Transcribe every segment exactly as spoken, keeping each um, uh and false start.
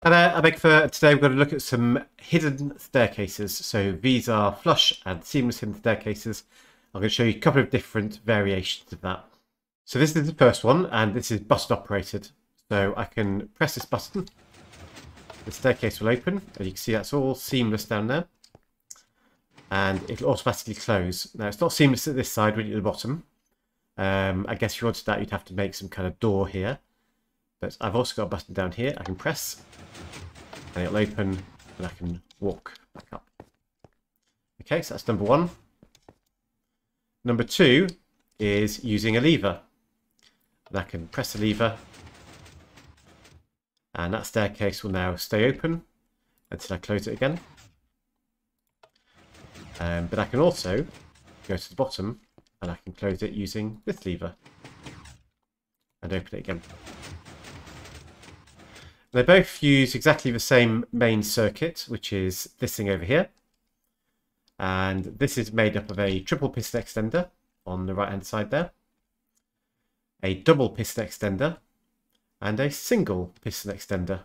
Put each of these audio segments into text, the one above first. Hello, I'm Egfer. Today we're going to look at some hidden staircases. So these are flush and seamless hidden staircases. I'm going to show you a couple of different variations of that. So this is the first one, and this is button operated. So I can press this button, the staircase will open, and you can see that's all seamless down there. And it'll automatically close. Now it's not seamless at this side, really at the bottom. Um, I guess if you wanted that, you'd have to make some kind of door here. But I've also got a button down here I can press, and it'll open, and I can walk back up. Okay, so that's number one. Number two is using a lever. And I can press a lever, and that staircase will now stay open until I close it again. Um, but I can also go to the bottom, and I can close it using this lever, and open it again. They both use exactly the same main circuit, which is this thing over here. And this is made up of a triple piston extender on the right hand side there, a double piston extender, and a single piston extender.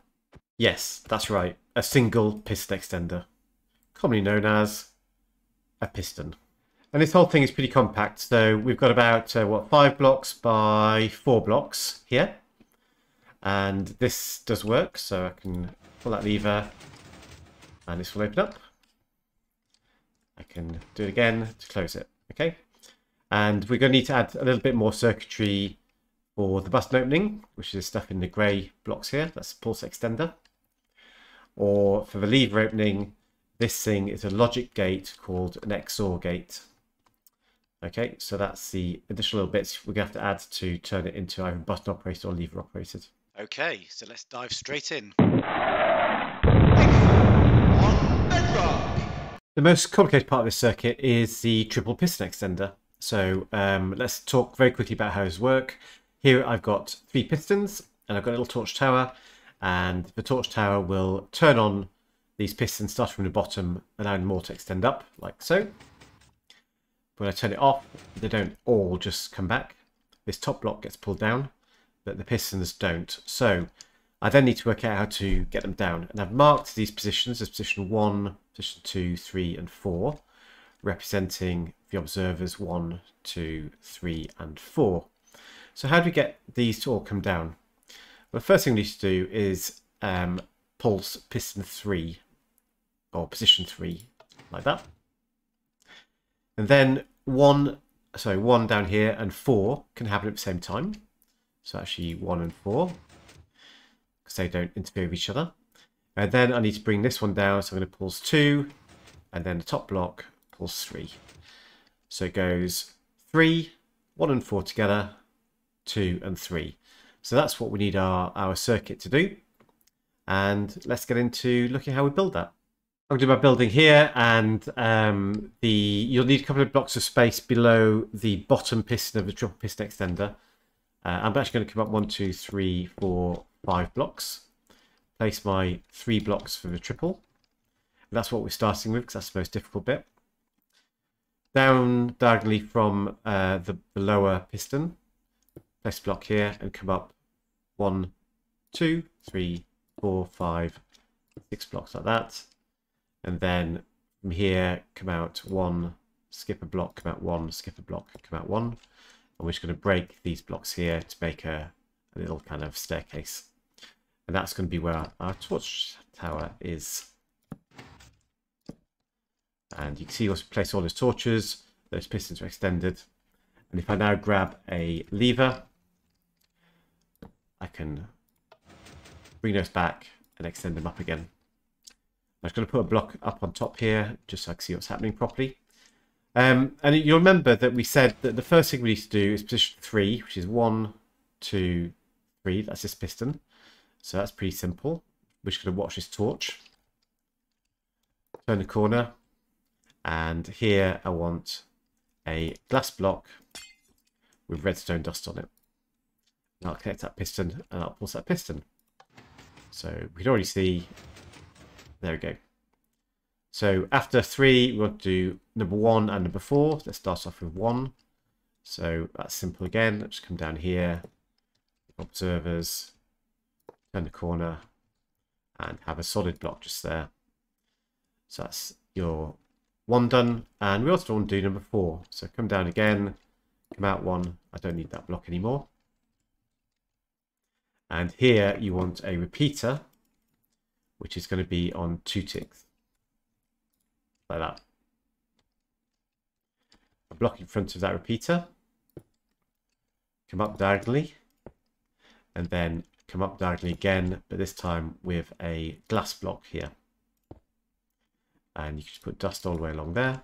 Yes, that's right, a single piston extender, commonly known as a piston. And this whole thing is pretty compact. So we've got about, uh, what, five blocks by four blocks here. And this does work, so I can pull that lever and this will open up. I can do it again to close it. Okay, and we're going to need to add a little bit more circuitry for the button opening, which is stuff in the grey blocks here. That's the pulse extender. Or for the lever opening, this thing is a logic gate called an X O R gate. Okay, so that's the additional little bits we're going to have to add to turn it into either button operated or lever operated. Okay, so let's dive straight in. The most complicated part of this circuit is the triple piston extender. So um, let's talk very quickly about how those work. Here I've got three pistons, and I've got a little torch tower, and the torch tower will turn on these pistons starting from the bottom, allowing more to extend up, like so. When I turn it off, they don't all just come back. This top block gets pulled down, but the pistons don't. So I then need to work out how to get them down. And I've marked these positions as position one, position two, three, and four, representing the observers one, two, three, and four. So how do we get these to all come down? Well, the first thing we need to do is um, pulse piston three, or position three, like that. And then one, sorry, one down here and four can happen at the same time. So actually one and four, because they don't interfere with each other. And then I need to bring this one down, so I'm going to pulse two, and then the top block pulse three. So it goes three, one and four together, two and three. So that's what we need our, our circuit to do. And let's get into looking at how we build that. I'm going to do my building here, and um, the you'll need a couple of blocks of space below the bottom piston of the triple piston extender. Uh, I'm actually going to come up one, two, three, four, five blocks. Place my three blocks for the triple. And that's what we're starting with, because that's the most difficult bit. Down diagonally from uh, the, the lower piston, place a block here and come up one, two, three, four, five, six blocks like that. And then from here, come out one, skip a block, come out one, skip a block, come out one. And we're just going to break these blocks here to make a, a little kind of staircase. And that's going to be where our torch tower is. And you can see also place all those torches, those pistons are extended. And if I now grab a lever, I can bring those back and extend them up again. I'm just going to put a block up on top here just so I can see what's happening properly. Um, and you'll remember that we said that the first thing we need to do is position three, which is one, two, three. That's this piston. So that's pretty simple. We're just going to watch this torch. Turn the corner. And here I want a glass block with redstone dust on it. And I'll connect that piston and I'll pulse that piston. So we can already see... There we go. So after three, we'll do number one and number four. Let's start off with one. So that's simple again. Let's come down here, observers, turn the corner, and have a solid block just there. So that's your one done, and we also want to do number four. So come down again, come out one. I don't need that block anymore. And here you want a repeater, which is going to be on two ticks, like that. A block in front of that repeater, come up diagonally, and then come up diagonally again, but this time with a glass block here. And you can just put dust all the way along there.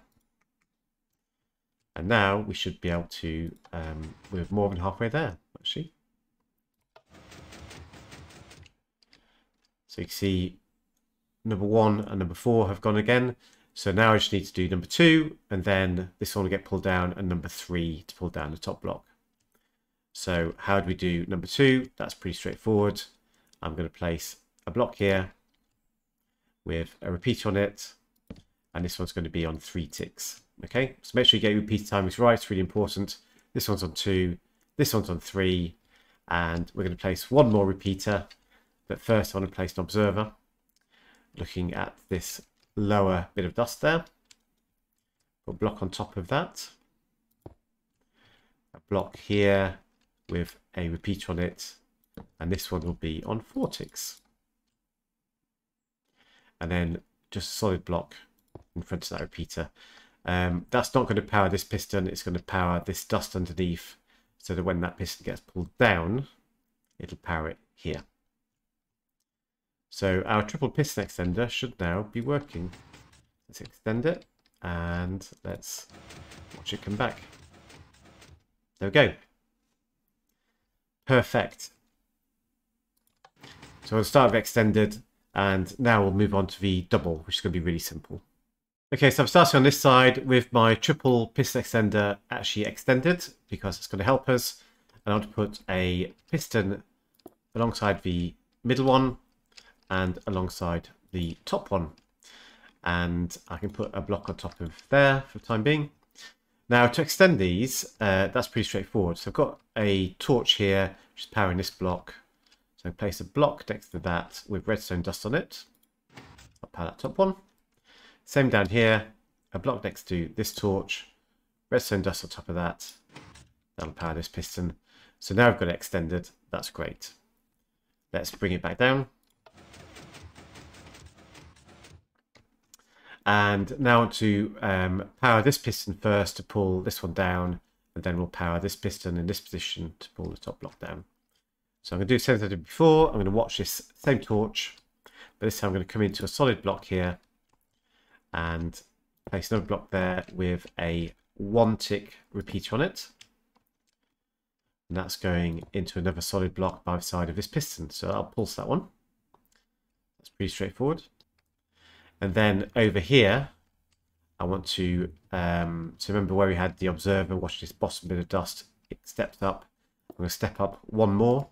And now we should be able to, um, we're more than halfway there, actually. So you can see number one and number four have gone again. So now I just need to do number two, and then this one will get pulled down, and number three to pull down the top block. So how do we do number two? That's pretty straightforward. I'm going to place a block here with a repeat on it, and this one's going to be on three ticks. Okay, so make sure you get your repeat timings right. It's really important. This one's on two, this one's on three, and we're going to place one more repeater. But first I want to place an observer looking at this lower bit of dust there. Put a block on top of that, a block here with a repeat on it, and this one will be on four ticks. And then just a solid block in front of that repeater. Um, that's not going to power this piston, it's going to power this dust underneath, so that when that piston gets pulled down, it'll power it here. So our triple piston extender should now be working. Let's extend it and let's watch it come back. There we go. Perfect. So we'll start with extended, and now we'll move on to the double, which is going to be really simple. Okay, so I'm starting on this side with my triple piston extender actually extended, because it's going to help us. And I want to put a piston alongside the middle one and alongside the top one. And I can put a block on top of there for the time being. Now to extend these, uh, that's pretty straightforward. So I've got a torch here, which is powering this block. So I place a block next to that with redstone dust on it. I'll power that top one. Same down here, a block next to this torch, redstone dust on top of that. That'll power this piston. So now I've got it extended, that's great. Let's bring it back down. And now I want to um, power this piston first to pull this one down, and then we'll power this piston in this position to pull the top block down. So I'm going to do the same as I did before. I'm going to watch this same torch, but this time I'm going to come into a solid block here and place another block there with a one tick repeater on it. And that's going into another solid block by the side of this piston. So I'll pulse that one. That's pretty straightforward. And then over here, I want to, um, so remember where we had the observer watching this bottom bit of dust, it steps up. I'm going to step up one more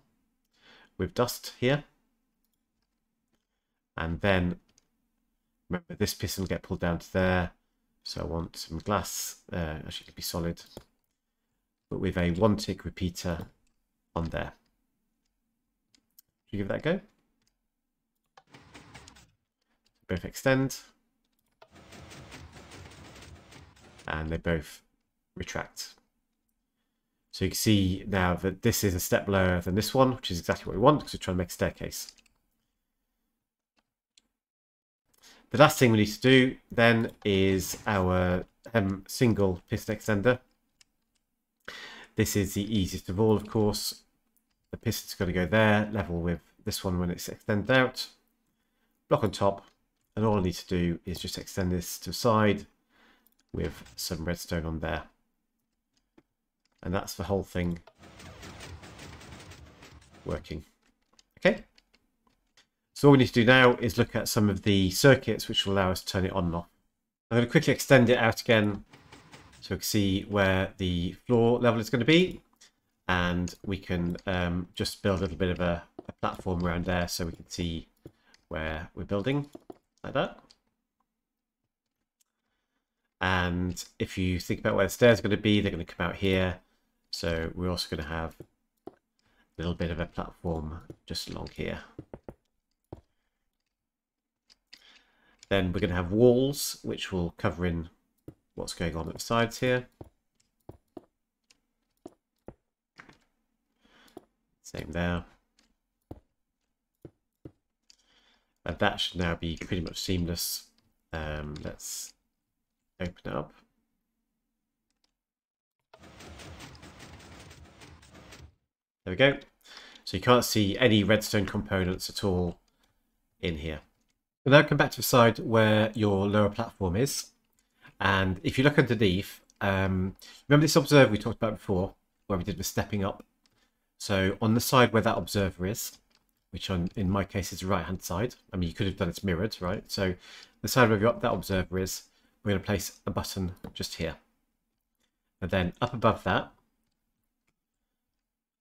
with dust here. And then remember this piston will get pulled down to there. So I want some glass, uh, actually it could be solid, but with a one tick repeater on there. Should we give that a go? Both extend, and they both retract. So you can see now that this is a step lower than this one, which is exactly what we want because we're trying to make a staircase. The last thing we need to do then is our um, single piston extender. This is the easiest of all, of course. The piston's got to go there, level with this one when it's extended out, block on top. And all I need to do is just extend this to the side with some redstone on there. And that's the whole thing working. Okay. So all we need to do now is look at some of the circuits which will allow us to turn it on and off. I'm going to quickly extend it out again so we can see where the floor level is going to be. And we can um, just build a little bit of a, a platform around there so we can see where we're building. Like that. And if you think about where the stairs are going to be, they're going to come out here. So we're also going to have a little bit of a platform just along here. Then we're going to have walls, which will cover in what's going on at the sides here. Same there. And that should now be pretty much seamless. Um, let's open it up. There we go. So you can't see any redstone components at all in here. We'll now come back to the side where your lower platform is. And if you look underneath, um, remember this observer we talked about before, where we did the stepping up. So on the side where that observer is, which on, in my case is the right-hand side. I mean, you could have done it's mirrored, right? So the side where that observer is, we're going to place a button just here. And then up above that,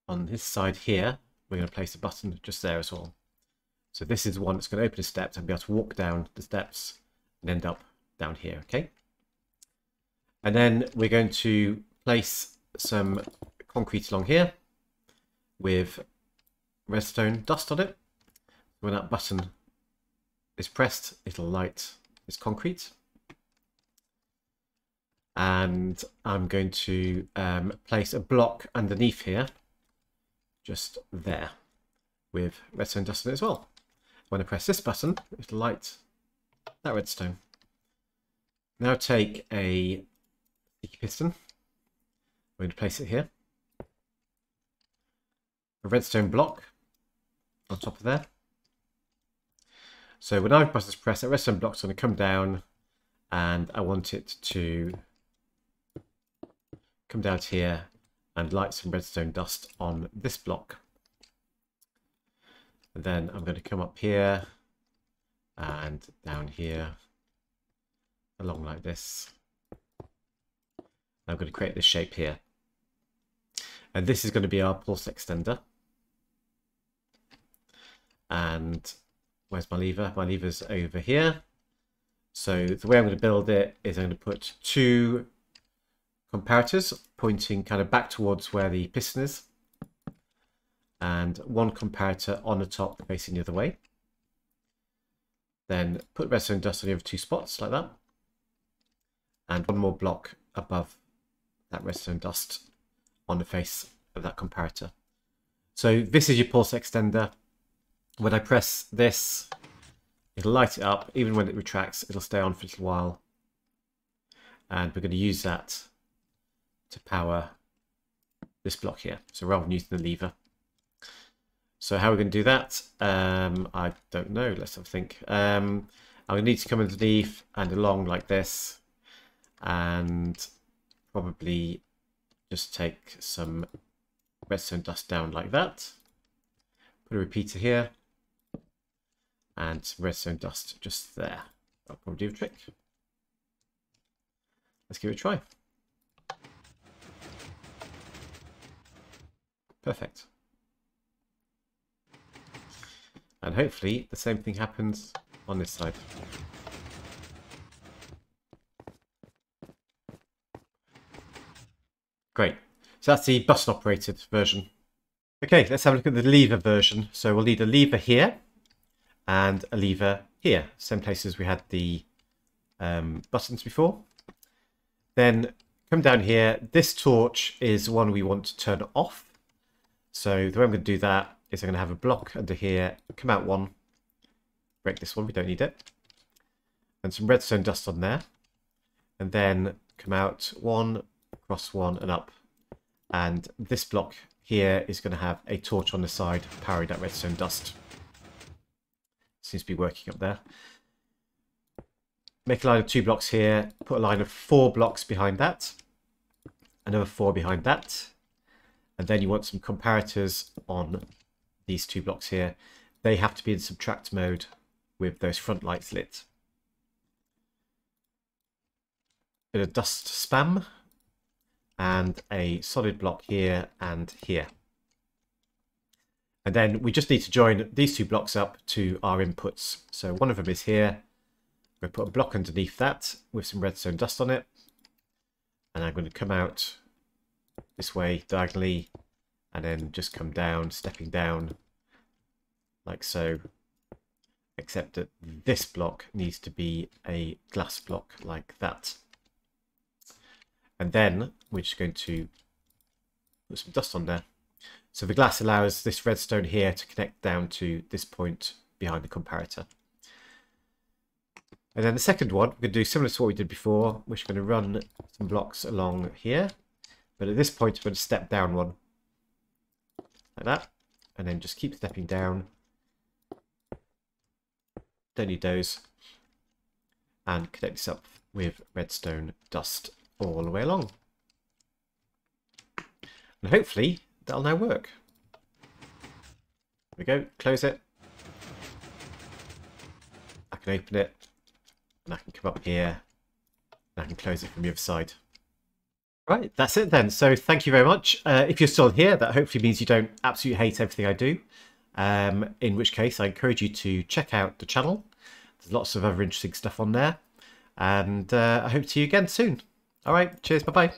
on this side here, we're going to place a button just there as well. So this is the one that's going to open the steps and be able to walk down the steps and end up down here, okay? And then we're going to place some concrete along here with redstone dust on it. When that button is pressed, it'll light this concrete. And I'm going to um, place a block underneath here, just there, with redstone dust on it as well. When I press this button, it'll light that redstone. Now take a sticky piston. We're going to place it here. A redstone block on top of there. So when I press this press, that redstone block's going to come down, and I want it to come down to here and light some redstone dust on this block. And then I'm going to come up here and down here along like this. I'm going to create this shape here. And this is going to be our pulse extender. And where's my lever? My lever's over here. So the way I'm going to build it is I'm going to put two comparators pointing kind of back towards where the piston is, and one comparator on the top facing the other way. Then put redstone dust on the other two spots like that, and one more block above that redstone dust on the face of that comparator. So this is your pulse extender. When I press this, it'll light it up. Even when it retracts, it'll stay on for a little while, and we're going to use that to power this block here. So rather than using the lever. So how are we going to do that? Um, I don't know. Let's have a think. Um, I'm going to need to come underneath and along like this, and probably just take some redstone dust down like that. Put a repeater here and some redstone dust just there. That'll probably do the trick. Let's give it a try. Perfect. And hopefully the same thing happens on this side. Great. So that's the button operated version. Okay, let's have a look at the lever version. So we'll need a lever here and a lever here. Same places we had the um, buttons before. Then come down here. This torch is one we want to turn off. So the way I'm going to do that is I'm going to have a block under here, come out one, break this one, we don't need it, and some redstone dust on there, and then come out one, cross one, and up. And this block here is going to have a torch on the side, powering that redstone dust. Seems to be working up there. Make a line of two blocks here, put a line of four blocks behind that, another four behind that. And then you want some comparators on these two blocks here. They have to be in subtract mode with those front lights lit. Bit of dust spam and a solid block here and here. And then we just need to join these two blocks up to our inputs. So one of them is here. I'm going to put a block underneath that with some redstone dust on it. And I'm going to come out this way diagonally, and then just come down, stepping down like so, except that this block needs to be a glass block like that. And then we're just going to put some dust on there. So the glass allows this redstone here to connect down to this point behind the comparator. And then the second one, we're going to do similar to what we did before. We're just going to run some blocks along here. But at this point, we're going to step down one. Like that. And then just keep stepping down. Don't need those. And connect this up with redstone dust all the way along. And hopefully that'll now work. There we go, close it. I can open it and I can come up here and I can close it from the other side. Right, that's it then. So thank you very much. Uh, if you're still here, that hopefully means you don't absolutely hate everything I do, um, in which case I encourage you to check out the channel. There's lots of other interesting stuff on there, and uh, I hope to see you again soon. All right, cheers, bye-bye.